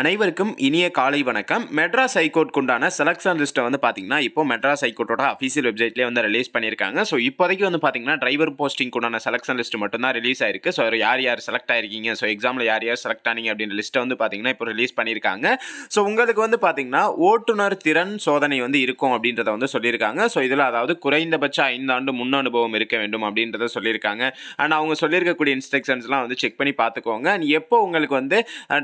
அனைவருக்கும் இனிய காலை வணக்கம். மெட்ராஸ் ஹைகோர்ட் உண்டான செலக்ஷன் லிஸ்ட்டை வந்து பார்த்தீங்கன்னா இப்போ மெட்ராஸ் ஹைகோர்ட்டோட அஃபீஷியல் வெப்சைட்லேயே வந்து ரிலீஸ் பண்ணியிருக்காங்க. ஸோ இப்போதைக்கு வந்து பார்த்தீங்கன்னா டிரைவர் போஸ்டிங்க்கு உண்டான செலக்ஷன் லிஸ்ட் மட்டும்தான் ரிலீஸ் ஆயிருக்கு. ஸோ யார் செலக்ட் ஆயிருக்கீங்க, ஸோ எக்ஸாமில் யார் செலக்ட் ஆனீங்க அப்படின்ற லிஸ்ட்டை வந்து பார்த்தீங்கன்னா இப்போ ரிலீஸ் பண்ணியிருக்காங்க. ஸோ உங்களுக்கு வந்து பார்த்தீங்கன்னா ஓட்டுநர் திறன் சோதனை வந்து இருக்கும் அப்படின்றத வந்து சொல்லியிருக்காங்க. ஸோ இதில் அதாவது குறைந்தபட்ச 5 ஆண்டு முன் அனுபவம் இருக்க வேண்டும் அப்படின்றத சொல்லியிருக்காங்க. அண்ட் அவங்க சொல்லியிருக்கக்கூடிய இன்ஸ்ட்ரக்ஷன்ஸ்லாம் வந்து செக் பண்ணி பார்த்துக்கோங்க. அண்ட் எப்போ உங்களுக்கு வந்து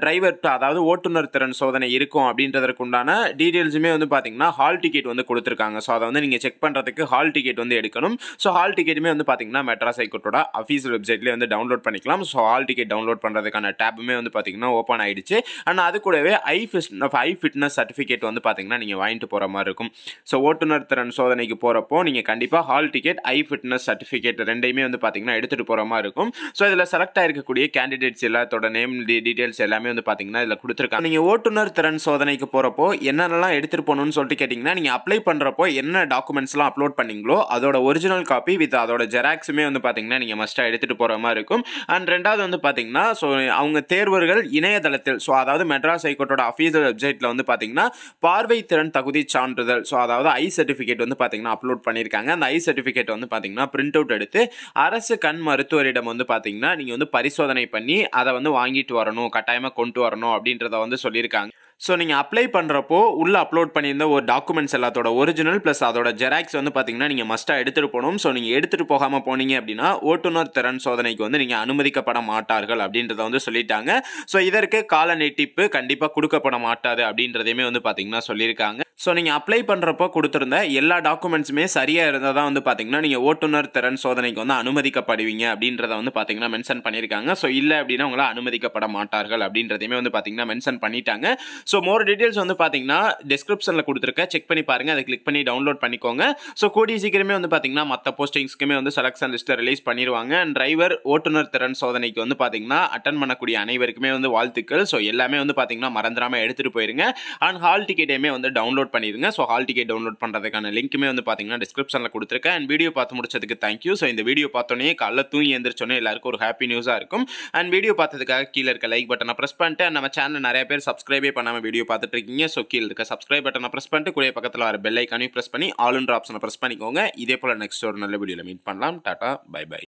டிரைவர் அதாவது ஓட்டுநர் திறன் சோதனை இருக்கும் அப்படின்றதற்குண்டான டீடைல்ஸுமே வந்து பார்த்தீங்கன்னா ஹால் டிக்கெட் வந்து கொடுத்துருக்காங்க. ஸோ அதை வந்து நீங்கள் செக் பண்ணுறதுக்கு ஹால் டிக்கெட் வந்து எடுக்கணும். ஸோ ஹால் டிக்கெட்டுமே வந்து பார்த்தீங்கன்னா மெட்ராஸ் ஹைகோர்ட்டோட அஃபீஷியல் வெப்சைட்லேயே வந்து டவுன்லோட் பண்ணிக்கலாம். ஸோ ஹால் டிக்கெட் டவுன்லோட் பண்ணுறதுக்கான டேப்புமே வந்து பார்த்தீங்கன்னா ஓப்பன் ஆகிடுச்சு. ஆனால் அது கூடவே ஐ ஃபிட்னஸ் சர்டிஃபிகேட் வந்து பார்த்தீங்கன்னா நீங்கள் வாங்கிட்டு போகிற மாதிரி இருக்கும். ஸோ ஓட்டுநர் திறன் சோதனைக்கு போகிறப்போ நீங்கள் கண்டிப்பாக hall ticket, eye fitness certificate ரெண்டையுமே வந்து பார்த்தீங்கன்னா எடுத்துகிட்டு போகிற மாதிரி இருக்கும். ஸோ இதில் செலக்ட் ஆகிருக்கக்கூடிய கேண்டிடேட்ஸ் எல்லாத்தோட நேம் டீடைல்ஸ் எல்லாமே வந்து பார்த்தீங்கன்னா இதில் கொடுத்துருக்காங்க. நீங்கள் ஓட்டுநர் திறன் சோதனைக்கு போகிறப்போ என்னென்னலாம் எடுத்துகிட்டு போகணும்னு சொல்லிட்டு கேட்டிங்கன்னா, நீங்கள் அப்ளை பண்ணுறப்போ என்ன டாக்குமெண்ட்ஸ்லாம் அப்லோட் பண்ணிங்களோ அதோட ஒரிஜினல் காப்பி வித் அதோட ஜெராக்ஸுமே வந்து பார்த்தீங்கன்னா நீங்கள் மஸ்ட்டாக எடுத்துகிட்டு போகிற மாதிரி இருக்கும். அண்ட் ரெண்டாவது வந்து பார்த்தீங்கன்னா ஸோ அவங்க தேர்வர்கள் இணையதளத்தில் ஸோ அதாவது மெட்ராஸ் ஹைகோர்ட்டோட அஃபீஷியல் வெப்சைட்டில் வந்து பார்த்தீங்கன்னா பார்வை திறன் தகுதி சான்றிதழ் ஸோ அதாவது ஐ சர்டிஃபிகேட் வந்து பார்த்தீங்கன்னா அப்லோட் பண்ணியிருக்காங்க. அந்த ஐ சர்டிஃபிகேட் வந்து பார்த்தீங்கன்னா பிரிண்ட் அவுட் எடுத்து அரசு கண் மருத்துவரிடம் வந்து பார்த்தீங்கன்னா நீங்கள் வந்து பரிசோதனை பண்ணி அதை வந்து வாங்கிட்டு வரணும், கட்டாயமாக கொண்டு வரணும் அப்படின்றத வந்து சொல்லியிருக்காங்க. ஸோ நீங்கள் அப்ளை பண்ணுறப்போ உள்ளே அப்லோட் பண்ணியிருந்த ஒரு டாக்குமெண்ட்ஸ் எல்லாத்தோட ஒரிஜினல் ப்ளஸ் அதோட ஜெராக்ஸ் வந்து பார்த்தீங்கன்னா நீங்கள் மஸ்ட்டாக எடுத்துகிட்டு போகணும். ஸோ நீங்கள் எடுத்துகிட்டு போகாமல் போனீங்க அப்படின்னா ஓட்டுநர் திறன் சோதனைக்கு வந்து நீங்கள் அனுமதிக்கப்பட மாட்டார்கள் அப்படின்றத வந்து சொல்லிட்டாங்க. ஸோ இதற்கு கால நீட்டிப்பு கண்டிப்பாக கொடுக்கப்பட மாட்டாது அப்படின்றதையுமே வந்து பார்த்தீங்கன்னா சொல்லியிருக்காங்க. ஸோ நீங்கள் அப்ளை பண்ணுறப்போ கொடுத்துருந்த எல்லா டாக்குமெண்ட்ஸுமே சரியாக இருந்தால் தான் வந்து பார்த்தீங்கன்னா நீங்கள் ஓட்டுநர் திறன் சோதனைக்கு வந்து அனுமதிக்கப்படுவீங்க அப்படின்றத வந்து பார்த்தீங்கன்னா மென்ஷன் பண்ணியிருக்காங்க. ஸோ இல்லை அப்படின்னா உங்களை அனுமதிக்கப்பட மாட்டார்கள் அப்படின்றதையுமே வந்து பார்த்தீங்கன்னா மென்ஷன் பண்ணிட்டாங்க. ஸோ மோர் டீடைல்ஸ் வந்து பார்த்தீங்கன்னா டிஸ்கிரிப்ஷனில் கொடுத்துருக்க, செக் பண்ணி பாருங்கள், அதை கிளிக் பண்ணி டவுன்லோட் பண்ணிக்கோங்க. ஸோ கூடிய சீக்கிரமே வந்து பார்த்தீங்கன்னா மற்ற போஸ்டிங்ஸ்க்குமே வந்து செலக்ஷன் லிஸ்ட்டை ரிலீஸ் பண்ணிடுவாங்க. அண்ட் டிரைவர் ஓட்டுநர் திறன் சோதனைக்கு வந்து பார்த்தீங்கன்னா அட்டன் பண்ணக்கூடிய அனைவருக்குமே வந்து வாழ்த்துக்கள். ஸோ எல்லாமே வந்து பார்த்தீங்கன்னா மறந்துடாமல் எடுத்துகிட்டு போயிருங்க. அண்ட் ஹால் டிக்கெட்டையுமே வந்து டவுன்லோட் பண்ணிடுங்க. ஸோ ஹால் டிக்கெட் டவுன்லோட் பண்ணுறதுக்கான லிங்க்குமே வந்து பார்த்தீங்கன்னா டிஸ்கிரிப்ஷனில் கொடுத்துருக்கேன். அண்ட் வீடியோ பார்த்து முடிச்சதுக்கு தேங்க்யூ. ஸோ இந்த வீடியோ பார்த்தோன்னே காலைல தூங்கி எழுந்திரிச்சோன்னே எல்லாருக்கும் ஒரு ஹாப்பி நியூஸாக இருக்கும். அண்ட் வீடியோ பார்த்ததுக்காக கீழே இருக்க லைக் பட்டனை ப்ரெஸ் பண்ணிட்டு நம்ம சேனல் நிறைய பேர் சப்ஸ்கிரைபே பண்ண வீடியோ பார்த்துட்டு இருக்கீங்க. ஸோ கீழே இருக்க சப்ஸ்கிரைப் பட்டனை ப்ரெஸ் பண்ணிட்டு கூட பக்கத்தில் வர பெல் ஐக்கானையும் ப்ரெஸ் பண்ணி ஆல் ஆப்ஷனை ப்ரெஸ் பண்ணிக்கோங்க. இதே போல் நெக்ஸ்ட் ஒரு நல்ல வீடியோவில் மீட் பண்ணலாம். Tata, bye by.